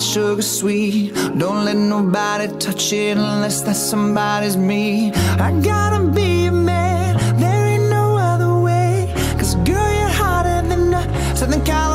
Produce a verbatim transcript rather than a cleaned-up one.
sugar sweet. Don't let nobody touch it unless that somebody's me. I gotta be a man, there ain't no other way. Cause girl, you're hotter than a Southern California.